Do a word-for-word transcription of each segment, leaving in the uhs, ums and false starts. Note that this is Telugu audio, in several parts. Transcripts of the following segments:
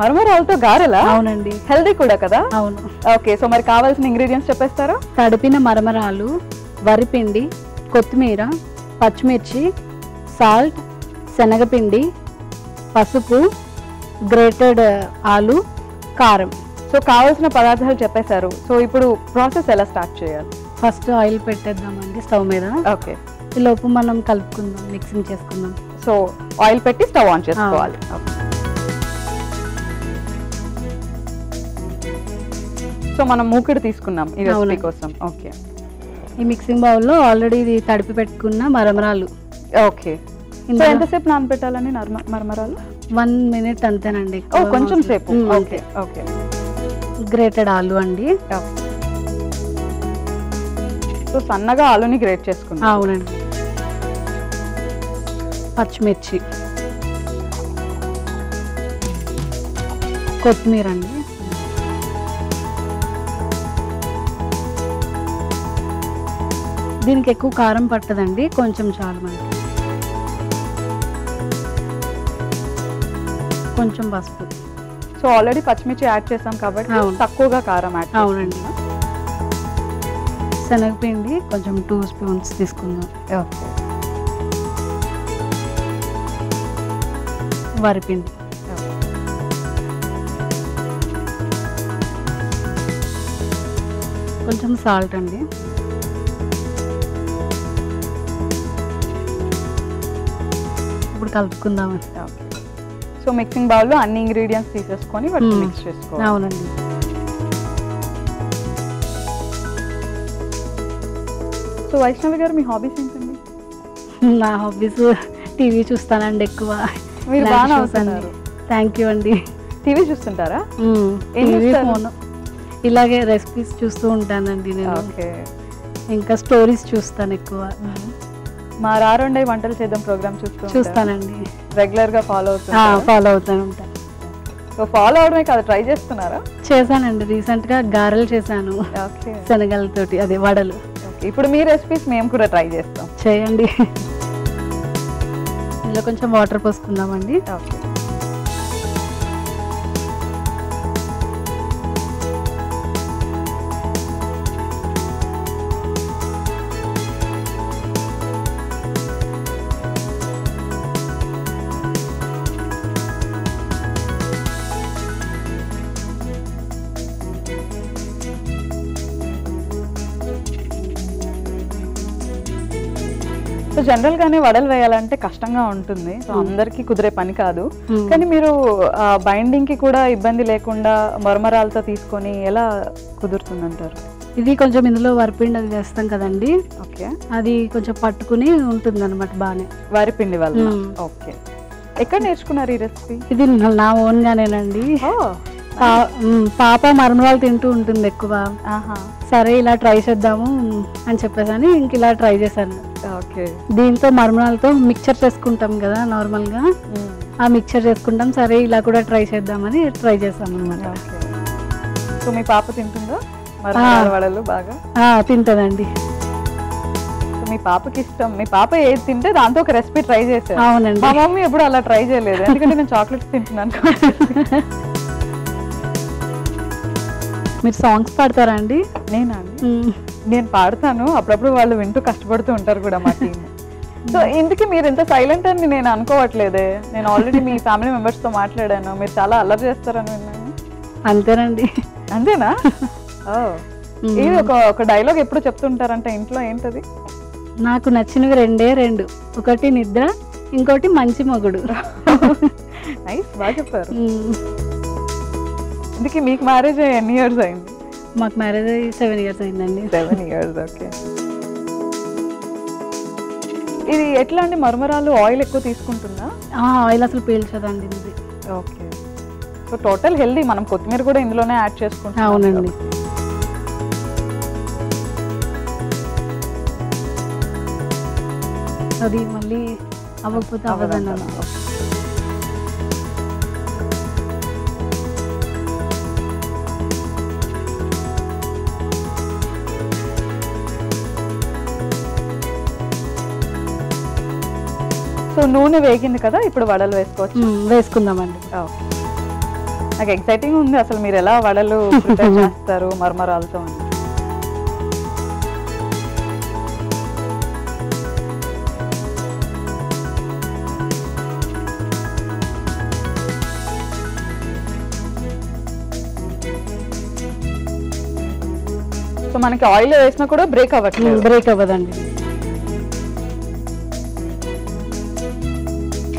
మరమరాలతో గారెలా? అవునండి. హెల్దీ కూడా కదా? అవును. ఓకే, సో మరి కావాల్సిన ఇంగ్రీడియంట్స్ చెప్పేస్తారా? తడిపిన మరమరాలు, వరిపిండి, కొత్తిమీర, పచ్చిమిర్చి, సాల్ట్, శనగపిండి, పసుపు, గ్రేటెడ్ ఆలు, కారం. సో కావాల్సిన పదార్థాలు చెప్పేశారు. సో ఇప్పుడు ప్రాసెస్ ఎలా స్టార్ట్ చేయాలి? ఫస్ట్ ఆయిల్ పెట్టేద్దామండి స్టవ్ మీద. ఓకే, ఈ లోపు మనం కలుపుకుందాం, మిక్సింగ్ చేసుకుందాం. సో ఆయిల్ పెట్టి స్టవ్ ఆన్ చేసుకోవాలి. సో మనం మూకిడి తీసుకున్నాం ఈ రెసిపీ కోసం. ఓకే, ఈ మిక్సింగ్ బౌల్లో ఆల్రెడీ ఇది తడిపి పెట్టుకున్న మరమరాలు. ఓకే, సో ఎంతసేపు నానబెట్టాలని మరమరాలు? వన్ మినిట్ అంతేనండి, కొంచెం సేపు. ఓకే ఓకే, గ్రేటెడ్ ఆలు అండి. సో సన్నగా ఆలుని గ్రేట్ చేసుకున్నాం. అవునండి. పచ్చిమిర్చి, కొత్తిమీర అండి. దీనికి ఎక్కువ కారం పట్టదండి, కొంచెం చాలు మనకి. కొంచెం పసుపు. సో ఆల్రెడీ పచ్చిమిర్చి యాడ్ చేసాం కాబట్టి తక్కువగా కారం యాడ్. అవునండి. శనగపిండి కొంచెం టూ స్పూన్స్ తీసుకుందాం. ఓకే, వరిపిండి. కొంచెం సాల్ట్ అండి. ఇప్పుడు కలుపుకుందాం. సో మిక్సింగ్ బౌల్లో అన్ని ఇంగ్రీడియంట్స్ తీసేసుకొని వాటిని మిక్స్ చేసుకోవాలి. అవునండి. సో వైష్ణవి గారు, మీ హాబీస్ ఏంటండి? నా హాబీస్ టీవీ చూస్తానండి ఎక్కువ. మీరు బాగా అవుతున్నారు. థ్యాంక్ యూ అండి. టీవీ చూస్తుంటారా? ఇలాగే రెసిపీస్ చూస్తూ ఉంటానండి నేను. ఓకే, ఇంకా స్టోరీస్ చూస్తాను ఎక్కువ. మా రారొండై వంటలు చేద్దాం ప్రోగ్రామ్ చూస్తూ చూస్తానండి, రెగ్యులర్ గా ఫాలో అవుతాను ఫాలో అవుతాను ఉంటాను. సో ఫాలో అవడమే కాదు, ట్రై చేస్తున్నారా? చేశానండి, రీసెంట్ గా గారెలు చేశాను శనగలతోటి, అదే వడలు. ఇప్పుడు మీ రెసిపీస్ మేము కూడా ట్రై చేస్తాం, చేయండి. ఇలా కొంచెం వాటర్ పోసుకుందామండి. ఓకే, జనరల్ గానే వడలు వేయాలంటే కష్టంగా ఉంటుంది, సో అందరికి కుదిరే పని కాదు. కానీ మీరు బైండింగ్ కి కూడా ఇబ్బంది లేకుండా మరమరాలతో తీసుకొని ఎలా కుదురుతుంది అంటారు? ఇది కొంచెం ఇందులో వరిపిండి అది వేస్తాం కదండి. ఓకే, అది కొంచెం పట్టుకుని ఉంటుంది అనమాట బాగానే వరిపిండి వల్ల. ఓకే, ఎక్కడ నేర్చుకున్నారు ఈ రెసిపీ? ఇది నా ఓన్ గానేనండి. పాప మరమరాలు తింటూ ఉంటుంది ఎక్కువ. సరే ఇలా ట్రై చేద్దాము అని చెప్పేసి ఇంక ఇలా ట్రై చేశాను. ఓకే, దీంతో మరమరాలతో మిక్చర్ చేసుకుంటాం కదా నార్మల్ గా, ఆ మిక్చర్ చేసుకుంటాం. సరే ఇలా కూడా ట్రై చేద్దామని ట్రై చేసాం అనమాట. సో మీ పాప తింటుందా మరమరాల వడలు? బాగా తింటదండి. మీ పాపకి ఇష్టం, మీ పాప ఏది తింటే దాంతో ఒక రెసిపీ ట్రై చేశారు. అవునండి. మా మమ్మీ ఎప్పుడు అలా ట్రై చేయలేదు, ఎందుకంటే నేను చాక్లెట్స్ తింటున్నాను. మీరు సాంగ్స్ పాడతారా అండి? నేనా? నేను పాడతాను అప్పుడప్పుడు, వాళ్ళు వింటూ కష్టపడుతూ ఉంటారు కూడా మా టీమ్. సో ఇందుకే మీరు ఇంత సైలెంట్ అని నేను అనుకోవట్లేదే, నేను ఆల్రెడీ మీ ఫ్యామిలీ మెంబర్స్ తో మాట్లాడాను, మీరు చాలా అల్లరి చేస్తారని విన్నాను. అంతేనండి. అంతేనా? ఇది ఒక ఒక డైలాగ్ ఎప్పుడు చెప్తుంటారంటే ఇంట్లో, ఏంటది? నాకు నచ్చినవి రెండే రెండు, ఒకటి నిద్ర, ఇంకోటి మంచి మొగుడు. నైస్, బాగా చెప్తారు. అందుకే మీకు మ్యారేజ్ ఎన్ని ఇయర్స్ అయింది? మాకు మ్యారేజ్ అయ్యి సెవెన్ ఇయర్స్ అయిందండి. Seven years okay. ఇది ఎట్లా అండి, మరమరాలు ఆయిల్ ఎక్కువ తీసుకుంటుందా? ఆయిల్ అసలు పీల్చదండి ఇది. Okay, so total healthy. మనం కొత్తిమీర కూడా ఇందులోనే యాడ్ చేసుకుంటాం. అవునండి. అది మళ్ళీ అవ్వకపోతే అవ్వదన్నా. సో నూనె వేగింది కదా, ఇప్పుడు వడలు వేసుకోవచ్చు. వేసుకుందామండి. నాకు ఎక్సైటింగ్ ఉంది అసలు మీరు ఎలా వడలు ప్రిపేర్ చేస్తారు మరమరాలతో అని. సో మనకి ఆయిల్ వేసినా కూడా బ్రేక్ అవ్వట్లేదు. బ్రేక్ అవ్వదండి.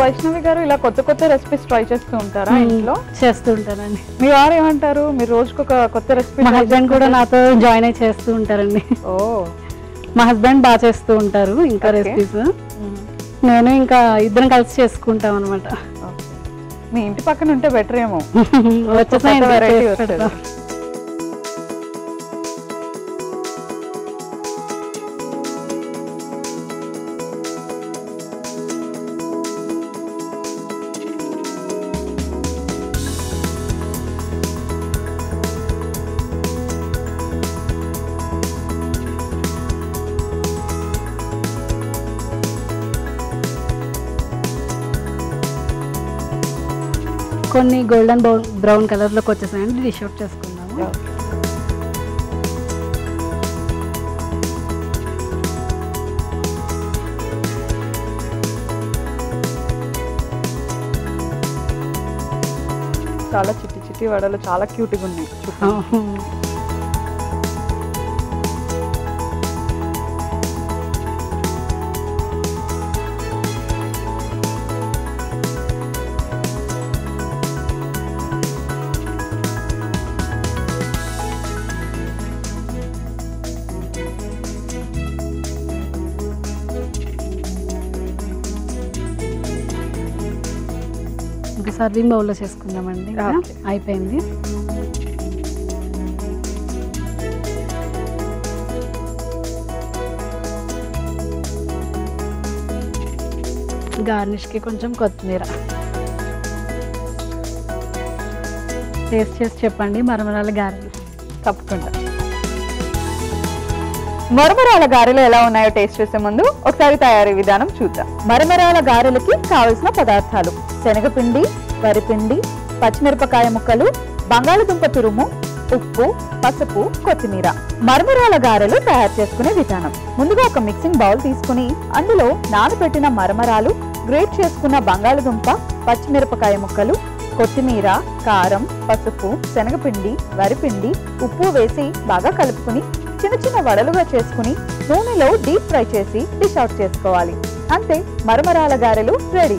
వైష్ణవి గారు ఇలా కొత్త కొత్త రెసిపీస్ ట్రై చేస్తూ ఉంటారా ఇంట్లో? చేస్తూ ఉంటారండి. మీ వారు ఏమంటారు? మీరు రోజుకు ఒక కొత్త రెసిపీ? మా హస్బెండ్ కూడా నాతో జాయిన్ అయ్యి చేస్తూ ఉంటారండి. ఓ, మా హస్బెండ్ బాగా చేస్తూ ఉంటారు ఇంకా రెసిపీస్, నేను ఇంకా ఇద్దరం కలిసి చేసుకుంటాం అనమాట. మీ ఇంటి పక్కన ఉంటే బెటర్ ఏమో, వచ్చేసాయి. కొన్ని గోల్డెన్ బ్రౌన్ కలర్లోకి వచ్చేసాయండి, డిష్ అవుట్ చేసుకున్నాము. చాలా చిట్టి చిట్టి వడలు, చాలా క్యూట్గా ఉన్నాయి. సర్వింగ్ బౌల్లో చేసుకుందామండి, అయిపోయింది. గార్నిష్కి కొంచెం కొత్తిమీర. టేస్ట్ చేసి చెప్పండి మరమరాల గారెలు. తప్పకుండా. మరమరాల గారెలు ఎలా ఉన్నాయో టేస్ట్ చేసే ముందు ఒకసారి తయారీ విధానం చూద్దాం. మరమరాల గారెలకి కావలసిన పదార్థాలు: శనగపిండి, వరిపిండి, పచ్చిమిరపకాయ ముక్కలు, బంగాళదుంప తురుము, ఉప్పు, పసుపు, కొత్తిమీర. మరమరాల గారెలు తయారు చేసుకునే విధానం: ముందుగా ఒక మిక్సింగ్ బౌల్ తీసుకుని అందులో నానబెట్టిన మరమరాలు, గ్రేట్ చేసుకున్న బంగాళదుంప, పచ్చిమిరపకాయ ముక్కలు, కొత్తిమీర, కారం, పసుపు, శనగపిండి, వరిపిండి, ఉప్పు వేసి బాగా కలుపుకుని చిన్న చిన్న వడలుగా చేసుకుని నూనెలో డీప్ ఫ్రై చేసి డిష్ అవుట్ చేసుకోవాలి. అంతే, మరమరాల గారెలు రెడీ.